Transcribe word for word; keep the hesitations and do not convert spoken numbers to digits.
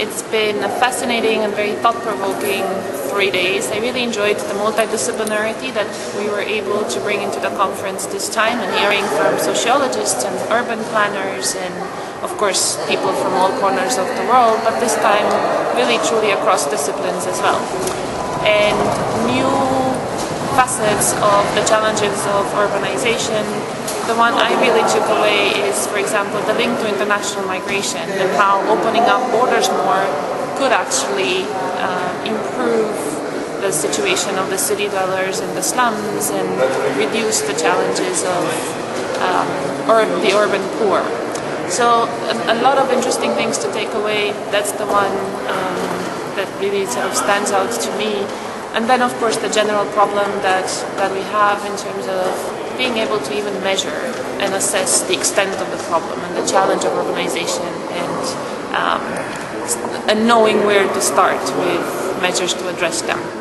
It's been a fascinating and very thought-provoking three days. I really enjoyed the multidisciplinarity that we were able to bring into the conference this time, and hearing from sociologists and urban planners and, of course, people from all corners of the world, but this time really truly across disciplines as well. And new facets of the challenges of urbanization. The one I really took away is, for example, the link to international migration and how opening up borders more could actually uh, improve the situation of the city dwellers and the slums and reduce the challenges of um, ur the urban poor. So a, a lot of interesting things to take away. That's the one um, that really sort of stands out to me. And then, of course, the general problem that, that we have in terms of being able to even measure and assess the extent of the problem and the challenge of urbanization, and, um, and knowing where to start with measures to address them.